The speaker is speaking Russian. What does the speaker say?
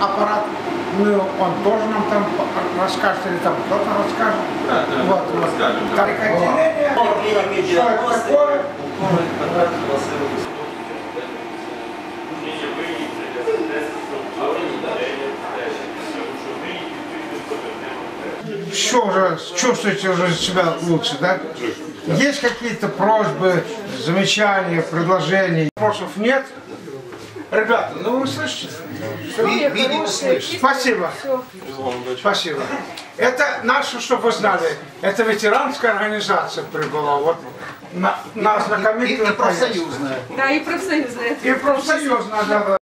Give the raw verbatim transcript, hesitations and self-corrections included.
аппарат, ну он тоже нам там расскажет или там кто-то расскажет. Да, да, вот, вот. Расскажем, да. Так, отделение, что это такое? Что уже, чувствуете уже себя лучше, да? Есть какие-то просьбы, замечания, предложения? Вопросов нет? Ребята, ну вы слышите? Спасибо. Спасибо. Это наше, чтобы вы знали, это ветеранская организация прибыла. Вот на, нас накомитили. И профсоюзная. Да, и профсоюзная. И профсоюзная, да.